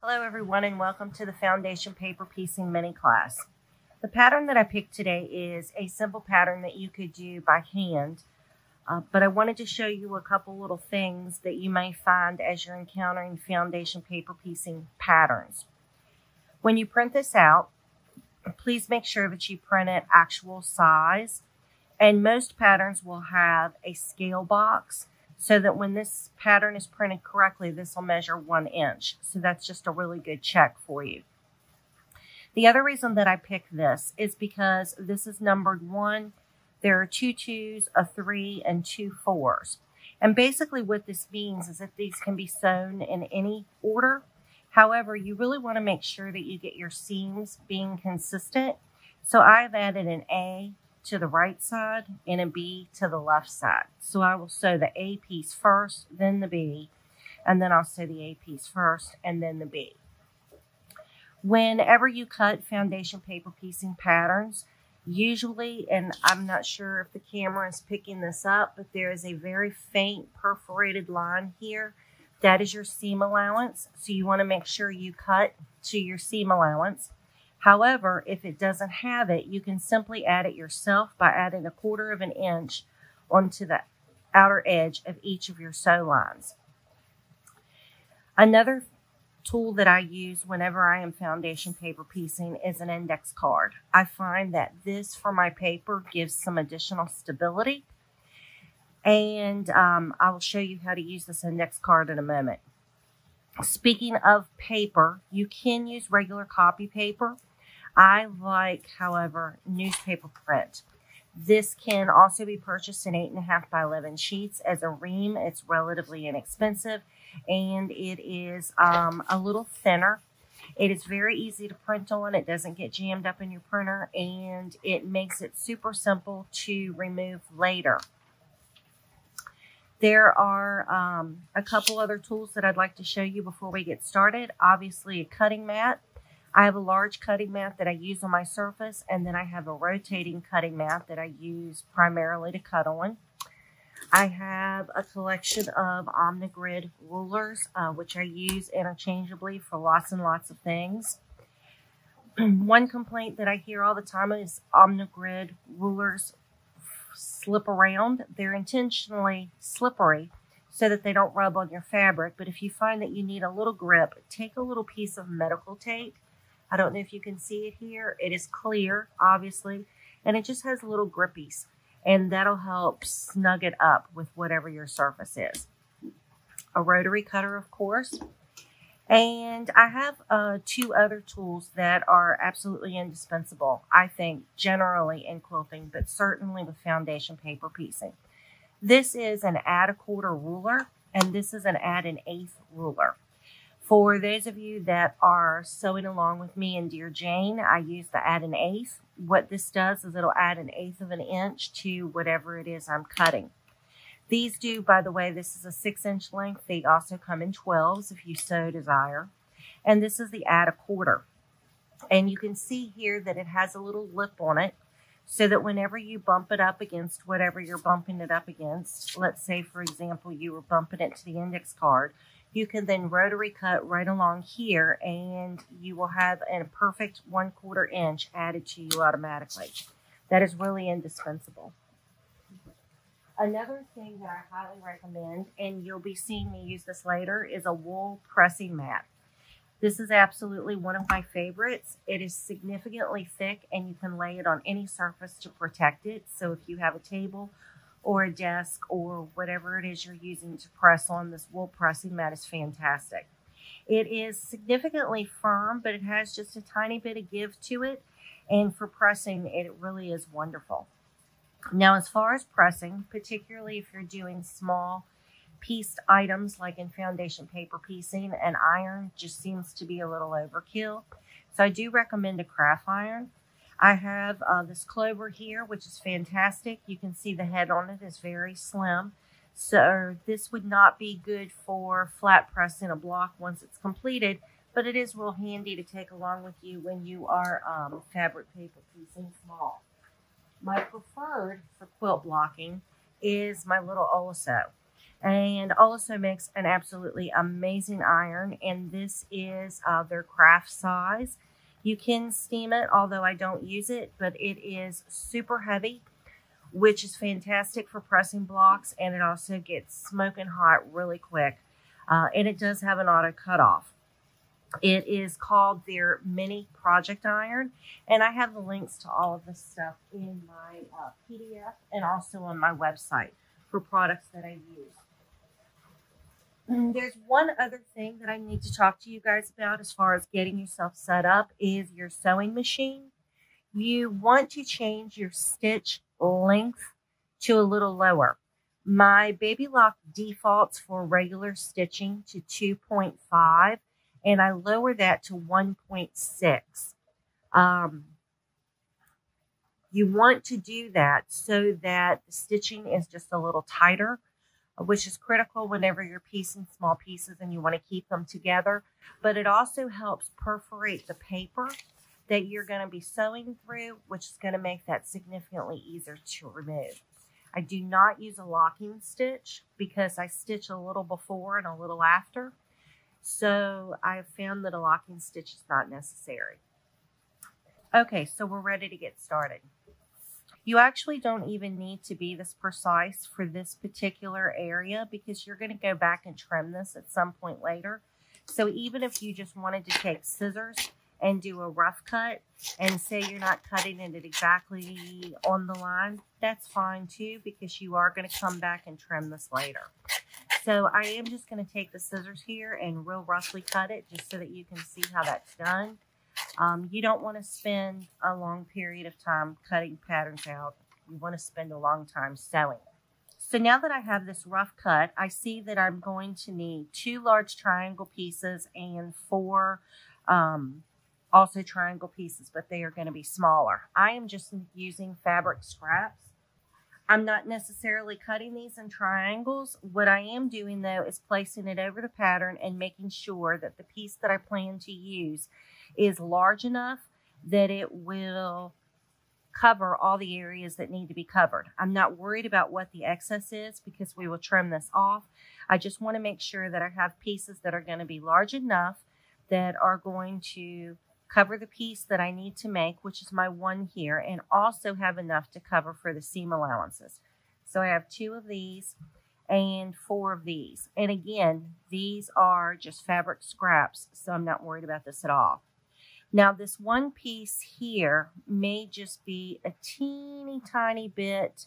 Hello everyone and welcome to the Foundation Paper Piecing mini class. The pattern that I picked today is a simple pattern that you could do by hand, but I wanted to show you a couple little things that you may find as you're encountering foundation paper piecing patterns. When you print this out, please make sure that you print it actual size, and most patterns will have a scale box, so that when this pattern is printed correctly, this will measure 1 inch. So that's just a really good check for you. The other reason that I picked this is because this is numbered 1. There are 2 2s, a 3, and 2 4s. And basically what this means is that these can be sewn in any order. However, you really want to make sure that you get your seams being consistent. So I've added an A to the right side and a B to the left side. So I will sew the A piece first, then the B, and then I'll sew the A piece first and then the B. Whenever you cut foundation paper piecing patterns, usually, and I'm not sure if the camera is picking this up, but there is a very faint perforated line here. That is your seam allowance. So you want to make sure you cut to your seam allowance. However, if it doesn't have it, you can simply add it yourself by adding 1/4 inch onto the outer edge of each of your sew lines. Another tool that I use whenever I am foundation paper piecing is an index card. I find that this for my paper gives some additional stability, and I will show you how to use this index card in a moment. Speaking of paper, you can use regular copy paper. I like, however, newspaper print. This can also be purchased in 8.5 by 11 sheets as a ream. It's relatively inexpensive, and it is a little thinner. It is very easy to print on. It doesn't get jammed up in your printer, and it makes it super simple to remove later. There are a couple other tools that I'd like to show you before we get started. Obviously, a cutting mat. I have a large cutting mat that I use on my surface, and then I have a rotating cutting mat that I use primarily to cut on. I have a collection of Omnigrid rulers, which I use interchangeably for lots and lots of things. One complaint that I hear all the time is Omnigrid rulers slip around. They're intentionally slippery so that they don't rub on your fabric, but if you find that you need a little grip, take a little piece of medical tape. I don't know if you can see it here. It is clear, obviously, and it just has little grippies, and that'll help snug it up with whatever your surface is. A rotary cutter, of course, and I have 2 other tools that are absolutely indispensable, I think, generally in quilting, but certainly with foundation paper piecing. This is an Add-A-Quarter Ruler, and this is an Add-An-Eighth Ruler. For those of you that are sewing along with me in Dear Jane, I use the Add-An-Eighth. What this does is it'll add 1/8 inch to whatever it is I'm cutting. These do, by the way, this is a 6-inch length. They also come in 12s if you so desire. And this is the Add-A-Quarter. And you can see here that it has a little lip on it so that whenever you bump it up against whatever you're bumping it up against, let's say, for example, you were bumping it to the index card, you can then rotary cut right along here and you will have a perfect 1/4 inch added to you automatically. That is really indispensable. Another thing that I highly recommend, and you'll be seeing me use this later, is a wool pressing mat. This is absolutely one of my favorites. It is significantly thick and you can lay it on any surface to protect it. So if you have a table or a desk or whatever it is you're using to press on, this wool pressing mat is fantastic. It is significantly firm, but it has just a tiny bit of give to it. And for pressing, it really is wonderful. Now, as far as pressing, particularly if you're doing small pieced items like in foundation paper piecing, an iron just seems to be a little overkill. So I do recommend a craft iron. I have this Clover here, which is fantastic. You can see the head on it is very slim. So this would not be good for flat pressing a block once it's completed, but it is real handy to take along with you when you are fabric paper piecing small. My preferred for quilt blocking is my little Oliso. And Oliso makes an absolutely amazing iron, and this is their craft size. You can steam it, although I don't use it, but it is super heavy, which is fantastic for pressing blocks, and it also gets smoking hot really quick. And it does have an auto cutoff. It is called their mini project iron, and I have the links to all of this stuff in my PDF and also on my website for products that I use. And there's one other thing that I need to talk to you guys about as far as getting yourself set up is your sewing machine. You want to change your stitch length to a little lower. My Baby Lock defaults for regular stitching to 2.5. And I lower that to 1.6. You want to do that so that the stitching is just a little tighter, which is critical whenever you're piecing small pieces and you want to keep them together. But it also helps perforate the paper that you're going to be sewing through, which is going to make that significantly easier to remove. I do not use a locking stitch because I stitch a little before and a little after. So I found that a locking stitch is not necessary. Okay, so we're ready to get started. You actually don't even need to be this precise for this particular area because you're going to go back and trim this at some point later. So even if you just wanted to take scissors and do a rough cut and say you're not cutting it exactly on the line, that's fine too because you are going to come back and trim this later. So I am just going to take the scissors here and real roughly cut it just so that you can see how that's done. You don't want to spend a long period of time cutting patterns out. You want to spend a long time sewing. So now that I have this rough cut, I see that I'm going to need 2 large triangle pieces and 4 also triangle pieces, but they are going to be smaller. I am just using fabric scraps. I'm not necessarily cutting these in triangles. What I am doing though is placing it over the pattern and making sure that the piece that I plan to use is large enough that it will cover all the areas that need to be covered. I'm not worried about what the excess is because we will trim this off. I just want to make sure that I have pieces that are going to be large enough that are going to cover the piece that I need to make, which is my 1 here, and also have enough to cover for the seam allowances. So I have 2 of these and 4 of these. And again, these are just fabric scraps, so I'm not worried about this at all. Now this one piece here may just be a teeny tiny bit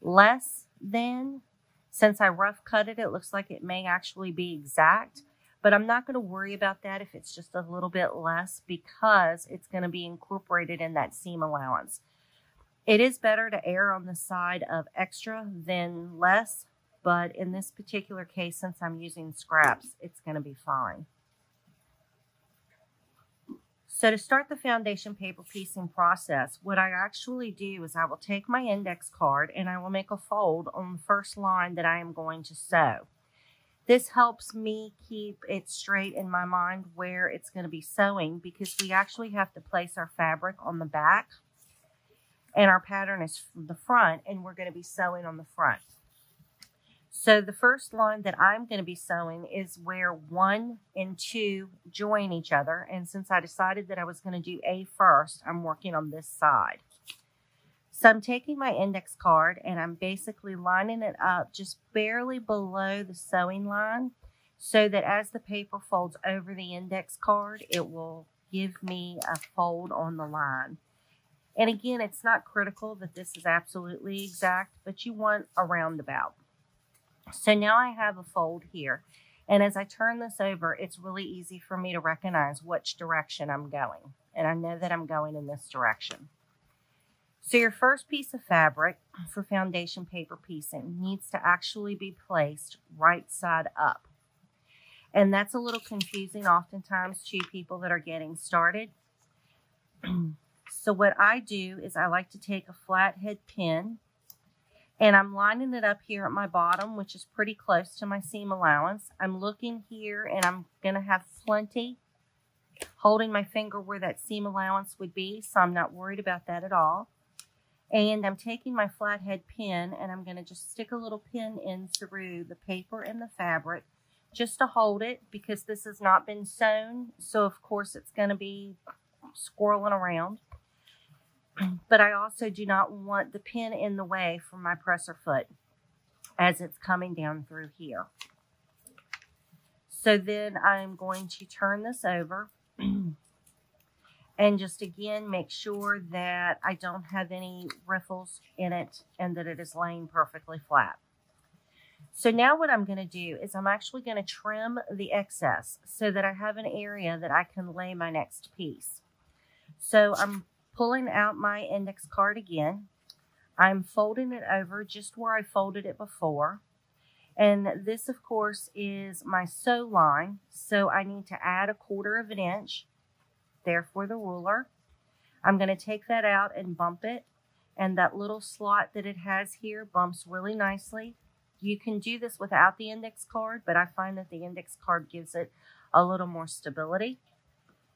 less than. Since I rough cut it, it looks like it may actually be exact. But I'm not going to worry about that if it's just a little bit less because it's going to be incorporated in that seam allowance. It is better to err on the side of extra than less, but in this particular case, since I'm using scraps, it's going to be fine. So to start the foundation paper piecing process, what I actually do is I will take my index card and I will make a fold on the first line that I am going to sew. This helps me keep it straight in my mind where it's going to be sewing because we actually have to place our fabric on the back and our pattern is from the front and we're going to be sewing on the front. So the first line that I'm going to be sewing is where 1 and 2 join each other. And since I decided that I was going to do A first, I'm working on this side. So I'm taking my index card and I'm basically lining it up just barely below the sewing line so that as the paper folds over the index card, it will give me a fold on the line. And again, it's not critical that this is absolutely exact, but you want a roundabout. So now I have a fold here. And as I turn this over, it's really easy for me to recognize which direction I'm going. And I know that I'm going in this direction. So your first piece of fabric for foundation paper piecing needs to actually be placed right side up. And that's a little confusing oftentimes to people that are getting started. So what I do is I like to take a flathead pin and I'm lining it up here at my bottom, which is pretty close to my seam allowance. I'm looking here and I'm going to have plenty holding my finger where that seam allowance would be. So I'm not worried about that at all. And I'm taking my flathead pin and I'm going to just stick a little pin in through the paper and the fabric just to hold it, because this has not been sewn. So of course it's going to be swirling around. But I also do not want the pin in the way from my presser foot as it's coming down through here. So then I'm going to turn this over and just again make sure that I don't have any riffles in it and that it is laying perfectly flat. So now what I'm going to do is I'm actually going to trim the excess so that I have an area that I can lay my next piece. So I'm pulling out my index card again. I'm folding it over just where I folded it before. And this, of course, is my sew line. So I need to add 1/4 of an inch there for the ruler. I'm going to take that out and bump it. And that little slot that it has here bumps really nicely. You can do this without the index card, but I find that the index card gives it a little more stability.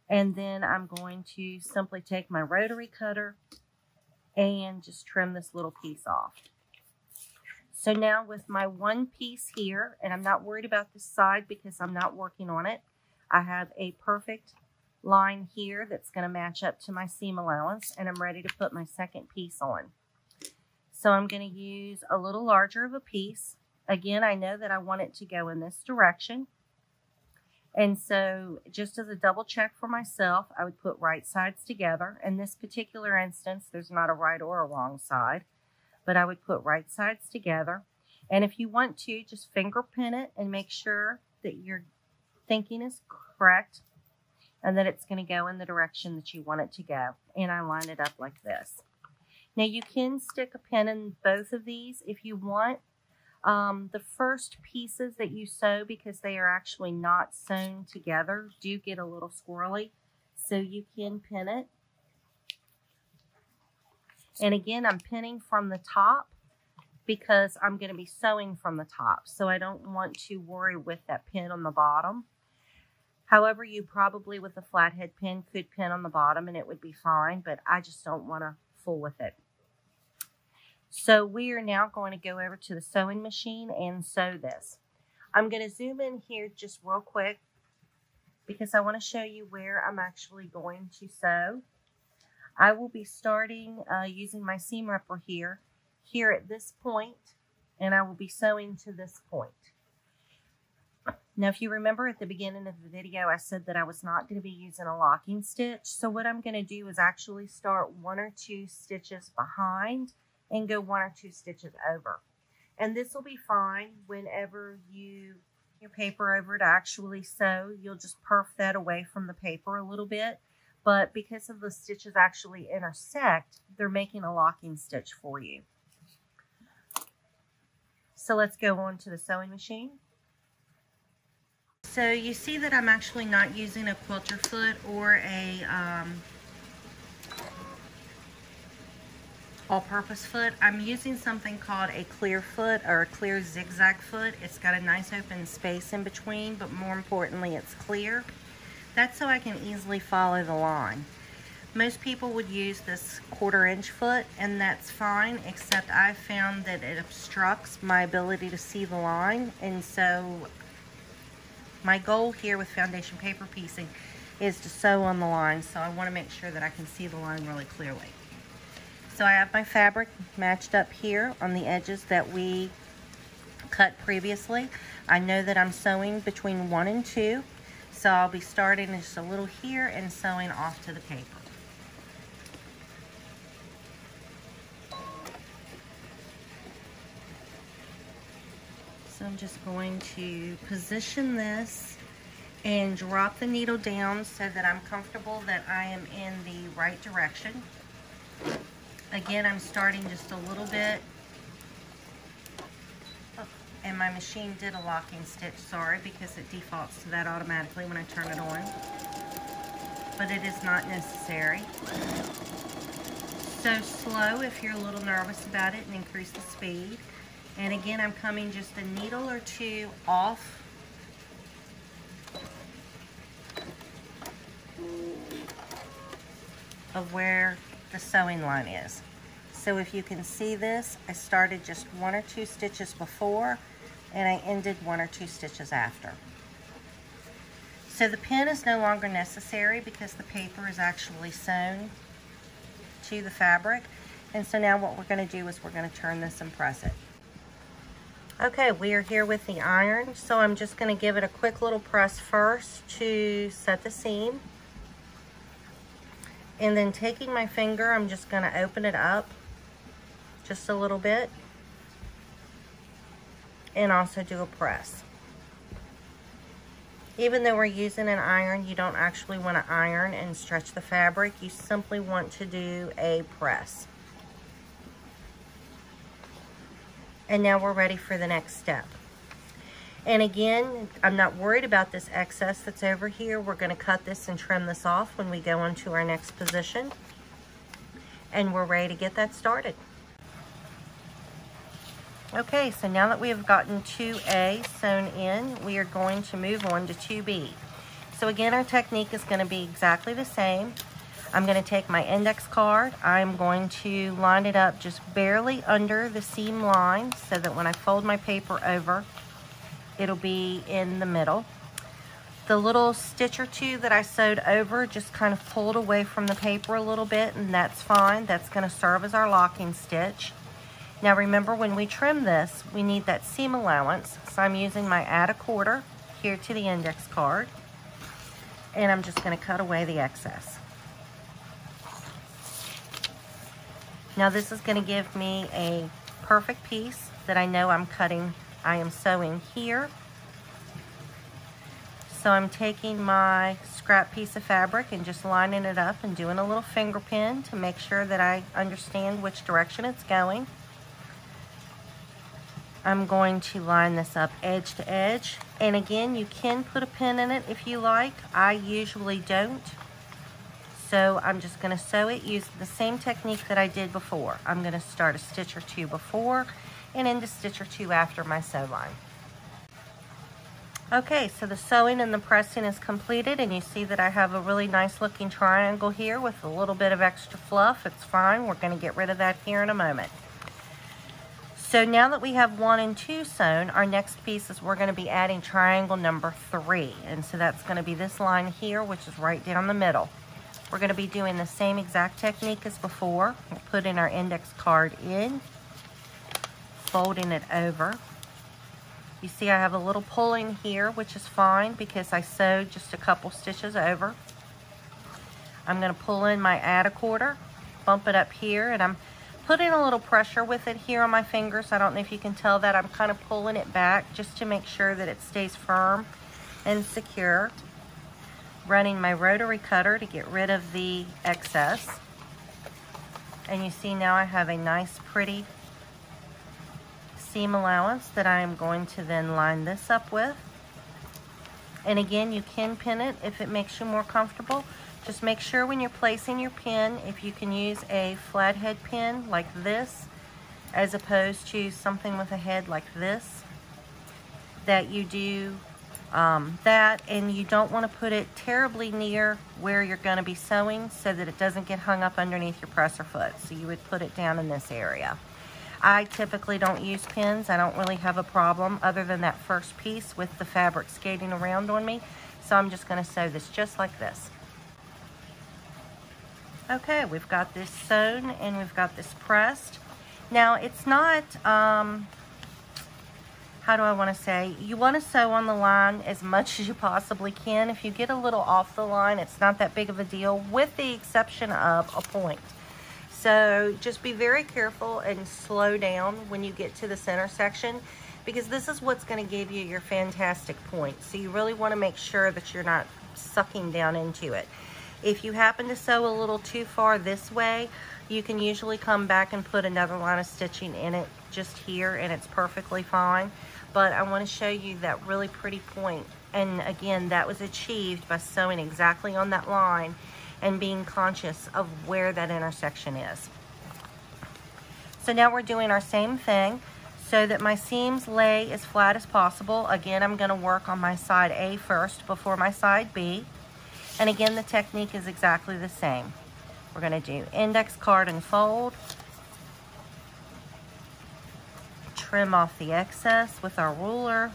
And then I'm going to simply take my rotary cutter and just trim this little piece off. So now with my one piece here, and I'm not worried about this side because I'm not working on it, I have a perfect line here that's going to match up to my seam allowance, and I'm ready to put my second piece on. So I'm going to use a little larger of a piece. Again, I know that I want it to go in this direction. And so just as a double check for myself, I would put right sides together. In this particular instance, there's not a right or a wrong side, but I would put right sides together. And if you want to, just finger pin it and make sure that your thinking is correct and that it's going to go in the direction that you want it to go. And I line it up like this. Now you can stick a pin in both of these if you want. The first pieces that you sew, because they are actually not sewn together, do get a little squirrely, so you can pin it. And again, I'm pinning from the top because I'm going to be sewing from the top, so I don't want to worry with that pin on the bottom. However, you probably with a flathead pin could pin on the bottom and it would be fine, but I just don't want to fool with it. So we are now going to go over to the sewing machine and sew this. I'm going to zoom in here just real quick because I want to show you where I'm actually going to sew. I will be starting using my seam ripper here at this point, and I will be sewing to this point. Now, if you remember at the beginning of the video, I said that I was not going to be using a locking stitch. So what I'm going to do is actually start 1 or 2 stitches behind and go 1 or 2 stitches over. And this will be fine whenever you your paper over to actually sew. You'll just perf that away from the paper a little bit. But because of the stitches actually intersect, they're making a locking stitch for you. So let's go on to the sewing machine. So you see that I'm actually not using a quilter foot or a all-purpose foot. I'm using something called a clear foot or a clear zigzag foot. It's got a nice open space in between, but more importantly, it's clear. That's so I can easily follow the line. Most people would use this 1/4 inch foot, and that's fine, except I found that it obstructs my ability to see the line. And so my goal here with foundation paper piecing is to sew on the line, so I want to make sure that I can see the line really clearly. So I have my fabric matched up here on the edges that we cut previously. I know that I'm sewing between 1 and 2, so I'll be starting just a little here and sewing off to the paper. So I'm just going to position this and drop the needle down so that I'm comfortable that I am in the right direction. Again, I'm starting just a little bit, and my machine did a locking stitch, sorry, because it defaults to that automatically when I turn it on, but it is not necessary. So slow if you're a little nervous about it, and increase the speed. And again, I'm coming just a needle or 2 off. Of where the sewing line is. So if you can see this, I started just one or two stitches before and I ended one or two stitches after. So the pin is no longer necessary because the paper is actually sewn to the fabric. And so now what we're going to do is we're going to turn this and press it. Okay, we are here with the iron. So I'm just going to give it a quick little press first to set the seam. And then taking my finger, I'm just going to open it up just a little bit. And also do a press. Even though we're using an iron, you don't actually want to iron and stretch the fabric. You simply want to do a press. And now we're ready for the next step. And again, I'm not worried about this excess that's over here. We're going to cut this and trim this off when we go on to our next position. And we're ready to get that started. Okay, so now that we have gotten 2A sewn in, we are going to move on to 2B. So again, our technique is going to be exactly the same. I'm going to take my index card. I'm going to line it up just barely under the seam line so that when I fold my paper over, it'll be in the middle. The little stitch or two that I sewed over just kind of pulled away from the paper a little bit, and that's fine. That's going to serve as our locking stitch. Now remember, when we trim this, we need that seam allowance. So I'm using my Add-A-Quarter here to the index card. And I'm just going to cut away the excess. Now this is going to give me a perfect piece that I know I am sewing here. So I'm taking my scrap piece of fabric and just lining it up and doing a little finger pin to make sure that I understand which direction it's going. I'm going to line this up edge to edge, and again, you can put a pin in it if you like. I usually don't, so I'm just going to sew it using the same technique that I did before. I'm going to start a stitch or two before and end a stitch or two after my sew line. Okay, so the sewing and the pressing is completed, and you see that I have a really nice looking triangle here with a little bit of extra fluff. It's fine. We're going to get rid of that here in a moment. So now that we have 1 and 2 sewn, our next piece is we're going to be adding triangle number 3. And so that's going to be this line here, which is right down the middle. We're going to be doing the same exact technique as before. We're putting our index card in, folding it over. You see I have a little pull in here, which is fine because I sewed just a couple stitches over. I'm going to pull in my Add-A-Quarter, bump it up here, and I'm putting a little pressure with it here on my fingers. I don't know if you can tell that. I'm kind of pulling it back just to make sure that it stays firm and secure. Running my rotary cutter to get rid of the excess. And you see now I have a nice pretty seam allowance that I am going to then line this up with. And again, you can pin it if it makes you more comfortable. Just make sure when you're placing your pin, if you can use a flathead pin like this, as opposed to something with a head like this, that you do that, and you don't want to put it terribly near where you're going to be sewing so that it doesn't get hung up underneath your presser foot. So you would put it down in this area. I typically don't use pins. I don't really have a problem other than that first piece with the fabric skating around on me. So I'm just going to sew this just like this. Okay, we've got this sewn and we've got this pressed. Now it's not, how do I want to say, you want to sew on the line as much as you possibly can. If you get a little off the line, it's not that big of a deal, with the exception of a point. So just be very careful and slow down when you get to the center section, because this is what's going to give you your fantastic point. So you really want to make sure that you're not sucking down into it. If you happen to sew a little too far this way, you can usually come back and put another line of stitching in it just here, and it's perfectly fine. But I want to show you that really pretty point. And again, that was achieved by sewing exactly on that line and being conscious of where that intersection is. So now we're doing our same thing so that my seams lay as flat as possible. Again, I'm going to work on my side A first before my side B. And again, the technique is exactly the same. We're going to do index card and fold, trim off the excess with our ruler.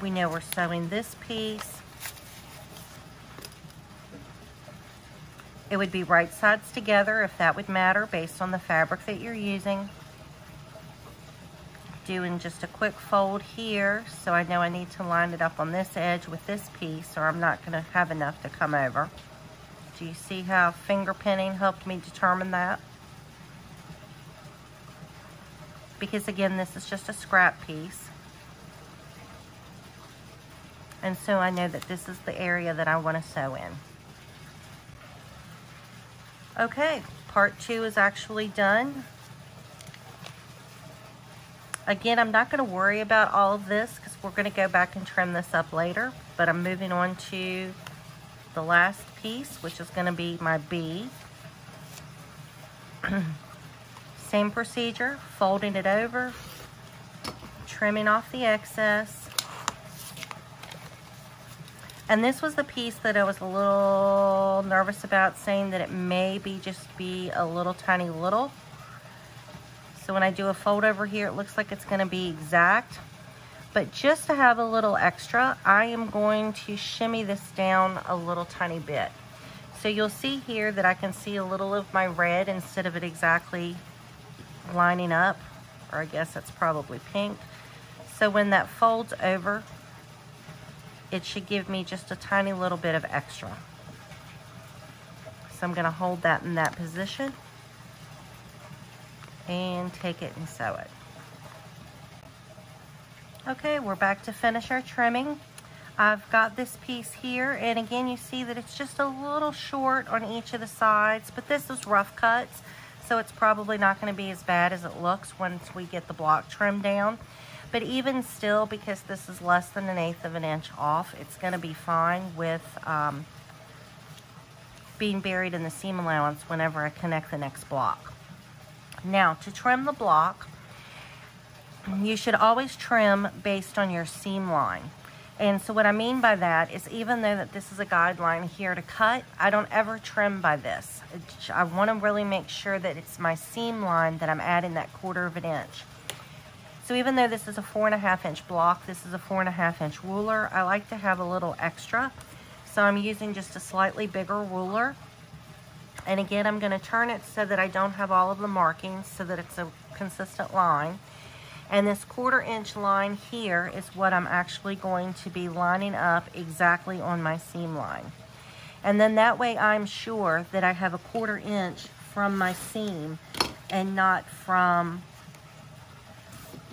We know we're sewing this piece. It would be right sides together if that would matter based on the fabric that you're using. Doing just a quick fold here, so I know I need to line it up on this edge with this piece or I'm not going to have enough to come over. Do you see how finger pinning helped me determine that? Because again, this is just a scrap piece. And so I know that this is the area that I want to sew in. Okay, part two is actually done. Again, I'm not going to worry about all of this because we're going to go back and trim this up later. But I'm moving on to the last piece, which is going to be my B. Same procedure, folding it over, trimming off the excess. And this was the piece that I was a little nervous about, saying that it may be just be a little tiny little. So when I do a fold over here, it looks like it's going to be exact. But just to have a little extra, I am going to shimmy this down a little tiny bit. So you'll see here that I can see a little of my red instead of it exactly lining up. Or I guess that's probably pink. So when that folds over, it should give me just a tiny little bit of extra. So I'm going to hold that in that position and take it and sew it. Okay, we're back to finish our trimming. I've got this piece here, and again you see that it's just a little short on each of the sides, but this is rough cuts, so it's probably not going to be as bad as it looks once we get the block trimmed down. But even still, because this is less than 1/8 of an inch off, it's going to be fine with being buried in the seam allowance whenever I connect the next block. Now, to trim the block, you should always trim based on your seam line. And so what I mean by that is, even though that this is a guideline here to cut, I don't ever trim by this. I want to really make sure that it's my seam line that I'm adding that 1/4 of an inch. So even though this is a 4.5 inch block, this is a 4.5 inch ruler, I like to have a little extra. So I'm using just a slightly bigger ruler. And again, I'm gonna turn it so that I don't have all of the markings, so that it's a consistent line. And this 1/4 inch line here is what I'm actually going to be lining up exactly on my seam line. And then that way I'm sure that I have a 1/4 inch from my seam and not from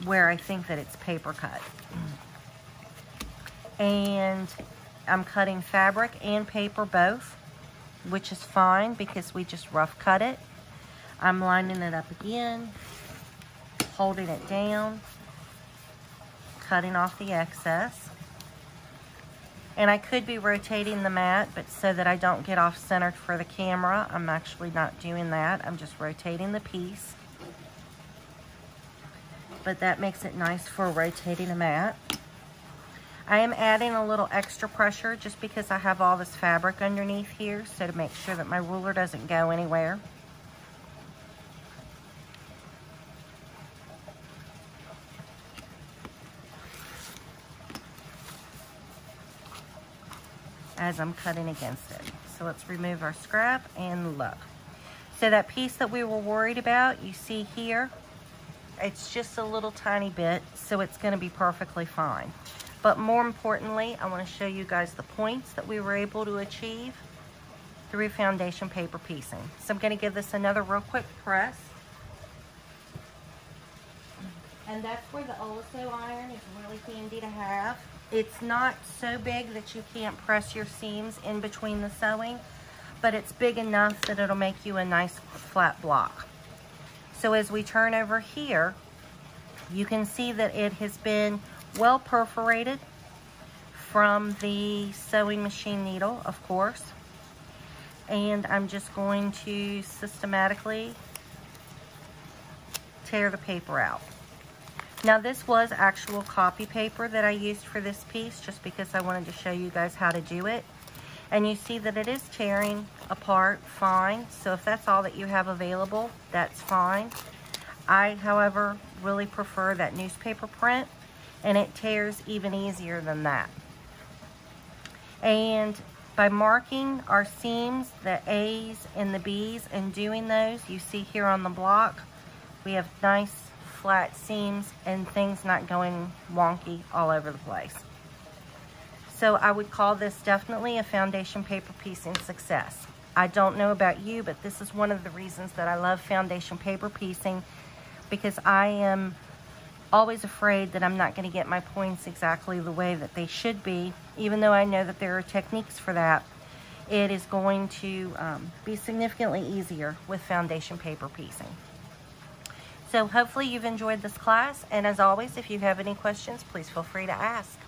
where I think that it's paper cut. And I'm cutting fabric and paper both, which is fine because we just rough cut it. I'm lining it up again, holding it down, cutting off the excess. And I could be rotating the mat, but so that I don't get off centered for the camera, I'm actually not doing that. I'm just rotating the piece. But that makes it nice for rotating a mat. I am adding a little extra pressure just because I have all this fabric underneath here, so to make sure that my ruler doesn't go anywhere. As I'm cutting against it. So let's remove our scrap and look. So that piece that we were worried about, you see here, it's just a little tiny bit, so it's going to be perfectly fine. But more importantly, I want to show you guys the points that we were able to achieve through foundation paper piecing. So I'm going to give this another real quick press. And that's where the Oliso iron is really handy to have. It's not so big that you can't press your seams in between the sewing, but it's big enough that it'll make you a nice flat block. So as we turn over here, you can see that it has been well perforated from the sewing machine needle, of course. And I'm just going to systematically tear the paper out. Now, this was actual copy paper that I used for this piece, just because I wanted to show you guys how to do it. And you see that it is tearing apart fine. So if that's all that you have available, that's fine. I, however, really prefer that newspaper print, and it tears even easier than that. And by marking our seams, the A's and the B's, and doing those, you see here on the block, we have nice flat seams and things not going wonky all over the place. So I would call this definitely a foundation paper piecing success. I don't know about you, but this is one of the reasons that I love foundation paper piecing, because I am always afraid that I'm not going to get my points exactly the way that they should be. Even though I know that there are techniques for that, it is going to be significantly easier with foundation paper piecing. So hopefully you've enjoyed this class, and as always, if you have any questions, please feel free to ask.